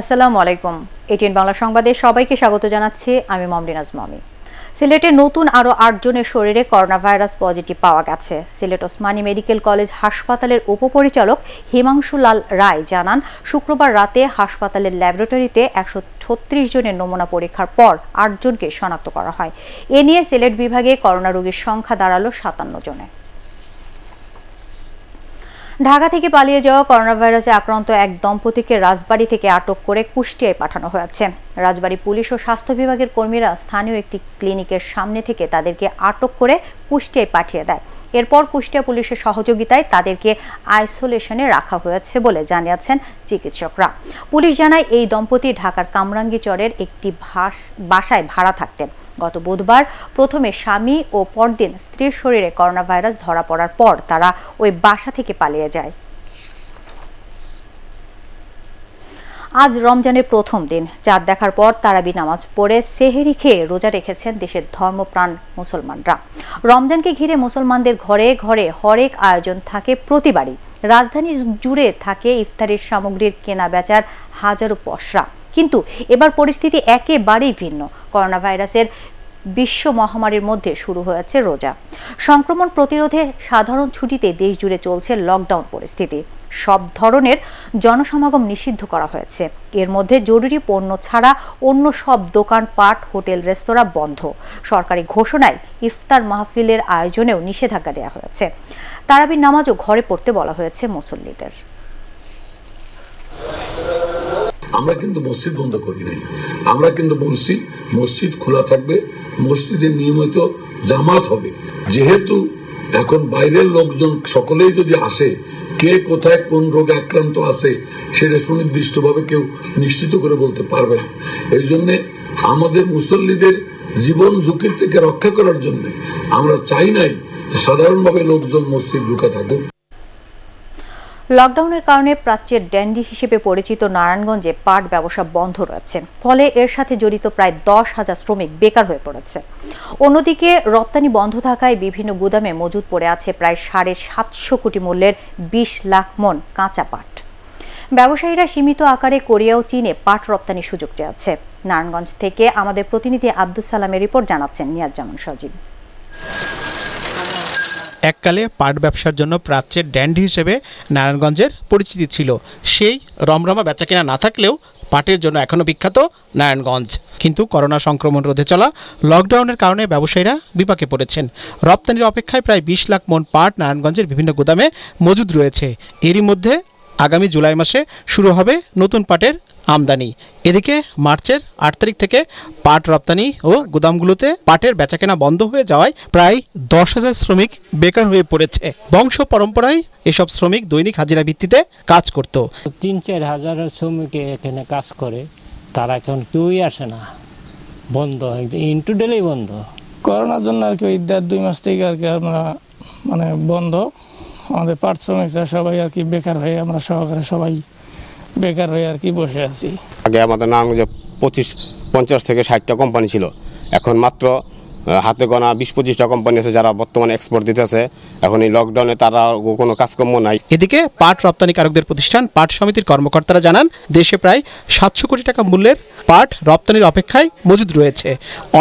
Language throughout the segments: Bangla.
আসসালামু আলাইকুম এটিএন বাংলা সংবাদে সবাইকে স্বাগত জানাচ্ছি আমি মোমরিনাজ মমি। সিলেটে নতুন আরো ৮ জনের শরীরে করোনা ভাইরাস পজিটিভ পাওয়া গেছে। সিলেট ওসমানী মেডিকেল কলেজ হাসপাতালের উপপরিচালক হিমাংশু লাল রায় জানান, শুক্রবার রাতে হাসপাতালের ল্যাবরেটরিতে ১৩৬ জনের নমুনা পরীক্ষার পর ৮ জনকে শনাক্ত করা হয়। এ নিয়ে সিলেট বিভাগে করোনা রোগীর সংখ্যা দাঁড়ালো ৫৭ জনে। ঢাকা থেকে পালিয়ে যাওয়া করোনা ভাইরাসে আক্রান্ত এক দম্পতিকে রাজবাড়ি থেকে আটক করে কুষ্টিয়ায় পাঠানো হয়েছে। রাজবাড়ি পুলিশ ও স্বাস্থ্য বিভাগের কর্মীরা স্থানীয় একটি ক্লিনিকের সামনে থেকে তাদেরকে আটক করে কুষ্টিয়ায় পাঠিয়ে দেয়। এরপর কুষ্টিয়া পুলিশের সহযোগিতায় তাদেরকে আইসোলেশনে রাখা হয়েছে বলে জানিয়েছেন চিকিৎসকরা। পুলিশ জানায়, এই দম্পতি ঢাকার কামরাঙ্গীচরের একটি বাসায় ভাড়া থাকতেন। গত বুধবার প্রথমে স্বামী ও পরদিন স্ত্রীর শরীরে করোনা ভাইরাস ধরা পড়ার পর তারা ওই বাসা থেকে পালিয়ে যায়। আজ রমজানের প্রথম দিন। চাঁদ দেখার পর তারাবি নামাজ পড়ে সেহেরি খেয়ে রোজা রেখেছেন দেশের ধর্মপ্রাণ মুসলমানরা। রমজানকে ঘিরে মুসলমানদের ঘরে ঘরে হরেক আয়োজন থাকে প্রতিবারই। রাজধানী জুড়ে থাকে ইফতারের সামগ্রীর কেনা বেচার হাজারো পসরা। কিন্তু এবার পরিস্থিতি একেবারেই ভিন্ন। করোনা ভাইরাসের বিশ্ব মহামারীর মধ্যে শুরু হয়েছে রোজা। সংক্রমণ প্রতিরোধে সাধারণ ছুটিতে দেশ জুড়ে চলছে লকডাউন পরিস্থিতি। সব ধরনের জনসমাগম নিষিদ্ধ করা হয়েছে। এর মধ্যে জরুরি পণ্য ছাড়া অন্য সব দোকানপাট, হোটেল, রেস্তোরাঁ বন্ধ। সরকারি ঘোষণায় ইফতার মাহফিলের আয়োজনেও নিষেধাজ্ঞা দেওয়া হয়েছে। তারাবির নামাজও ঘরে পড়তে বলা হয়েছে মুসল্লিদের। আমরা কিন্তু মসজিদ বন্ধ করি নাই, আমরা কিন্তু বলছি মসজিদ খোলা থাকবে, মসজিদে নিয়মিত জামাত হবে। যেহেতু এখন বাইরের লোকজন সকলেই যদি আসে, কে কোথায় কোন রোগে আক্রান্ত আছে সেটা সুনির্দিষ্টভাবে কেউ নিশ্চিত করে বলতে পারবে না। এই জন্যে আমাদের মুসল্লিদের জীবন ঝুঁকির থেকে রক্ষা করার জন্যে আমরা চাই নাই সাধারণভাবে লোকজন মসজিদ ঢুকে থাকুক। লকডাউনের কারণে প্রাচ্যের ড্যান্ডি হিসেবে পরিচিত নারায়ণগঞ্জে পাট ব্যবসা বন্ধ রয়েছে। ফলে এর সাথে জড়িত প্রায় ১০,০০০ শ্রমিক বেকার হয়ে পড়েছে। অন্যদিকে রপ্তানি বন্ধ থাকায় বিভিন্ন গুদামে মজুদ পড়ে আছে প্রায় ৭৫০ কোটি মূল্যের ২০ লাখ মণ কাঁচা পাট। ব্যবসায়ীরা সীমিত আকারে কোরিয়া ও চীনে পাট রপ্তানির সুযোগ পেয়েছে। নারায়ণগঞ্জ থেকে আমাদের প্রতিনিধি আব্দুল সালামের রিপোর্ট জানাচ্ছেন নিয়াজজামান সজীব। এককালে পাট ব্যবসার জন্য প্রাচ্যের ড্যান্ডি হিসেবে নারায়ণগঞ্জের পরিচিতি ছিল। সেই রমরমা বেচাকেনা না থাকলেও পাটের জন্য এখনও বিখ্যাত নারায়ণগঞ্জ। কিন্তু করোনা সংক্রমণ রোধে চলা লকডাউনের কারণে ব্যবসায়ীরা বিপাকে পড়েছেন। রপ্তানির অপেক্ষায় প্রায় ২০ লাখ মণ পাট নারায়ণগঞ্জের বিভিন্ন গুদামে মজুদ রয়েছে। এরই মধ্যে আগামী জুলাই মাসে শুরু হবে নতুন পাটের আমদানি। এদিকে মার্চের ৮ তারিখ থেকে পাট রপ্তানি ও গুদামগুলোতে পাটের বেচাকেনা বন্ধ হয়ে যাওয়ায় প্রায় ১০,০০০ শ্রমিক বেকার হয়ে পড়েছে। বংশ পরম্পরায় এসব শ্রমিক দৈনিক হাজিরা ভিত্তিতে কাজ করত। ৩-৪ হাজার শ্রমিক এখানে কাজ করে, তারা এখন কেউই আসে না, বন্ধ ইনটুডেলেই বন্ধ। করোনার জন্য আর কি ঈদের ২ মাস থেকে আর কি আমরা মানে বন্ধ। আমাদের পাট শ্রমিকরা সবাই আর কি বেকার হয়ে, আমরা সহকারে সবাই বেকার হয়ে আর কি বসে আছি। আগে আমাদের নারায়ণগঞ্জে ২৫-৫০ থেকে ৬০টা কোম্পানি ছিল, এখন মাত্র হাতে গোনা ২০-২৫টা কোম্পানি আছে যারা বর্তমানে এক্সপোর্ট দিতেছে। এখন এই লকডাউনে তারা কোনো কাজকর্ম নাই। এদিকে পাট রপ্তানিকারকদের প্রতিষ্ঠান পাট সমিতির কর্মকর্তারা জানান, দেশে প্রায় ৭০০ কোটি টাকা মূল্যের পাট রপ্তানির অপেক্ষায় মজুদ রয়েছে।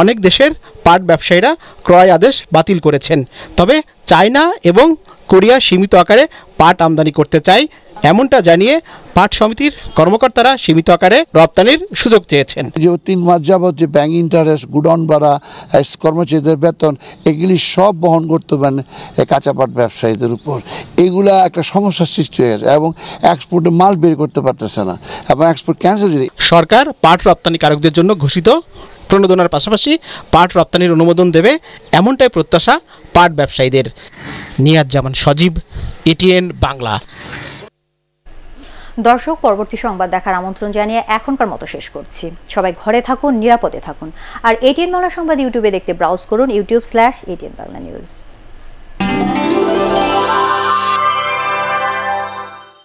অনেক দেশের পাট ব্যবসায়ীরা ক্রয় আদেশ বাতিল করেছেন। তবে চায়না এবং কোরিয়া সীমিত আকারে পাট আমদানি করতে চায়, এমনটা জানিয়ে পাট সমিতির কর্মকর্তারা সীমিত আকারে রপ্তানির সুযোগ চেয়েছেন। যে ৩ মাস যাবত যে ব্যাংক ইন্টারেস্ট, গুডাউন ভাড়া, কর্মচারীদের বেতন, এগুলি সব বহন করতে পারেন কাঁচা পাট ব্যবসায়ীদের উপর। এগুলা একটা সমস্যার সৃষ্টি হয়ে গেছে এবং এক্সপোর্টে মাল বের করতে পারতেছে না এবং এক্সপোর্ট ক্যান্সেল। সরকার পাট রপ্তানিকারকদের জন্য ঘোষিত প্রণোদনার পাশাপাশি পাট রপ্তানির অনুমোদন দেবে, এমনটাই প্রত্যাশা পাট ব্যবসায়ীদের। নিয়াজ জামান সজীব, এটিএন বাংলা। দর্শক, পরবর্তী সংবাদ দেখার আমন্ত্রণ জানিয়ে এখনকার মতো শেষ করছি। সবাই ঘরে থাকুন, নিরাপদে থাকুন। আর এটিএন বাংলা সংবাদ ইউটিউবে দেখতে ব্রাউজ করুন youtube/ATN Bangla News।